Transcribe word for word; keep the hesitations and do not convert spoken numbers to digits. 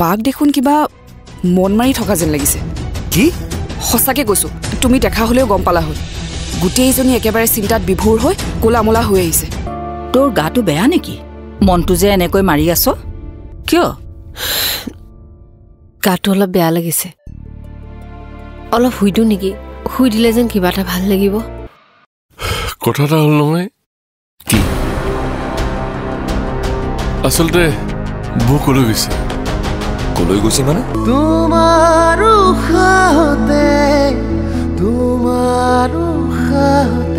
बाघ देखुन किबा मन मारी थका जेन लागिसे की हसाके गयसु तुमी देखा हलेओ गम पाला हल गुटेइजनी एकेबारे चिंतात विभोर होय कोलामोला होय आइसे तोर गाटु बेया नेकी मनटु जे एनेকৈ मारि आछो कियो गाटु हल बेया लागिसे অলপ হুইদু নেকি হুই দিলে যেন কিবা এটা ভাল লাগিব কথাটা হল নহয় কি আসলতে বুকলৈ গৈছে কলৈ গৈছে মানে তোমার উখাতে তোমার উখাতে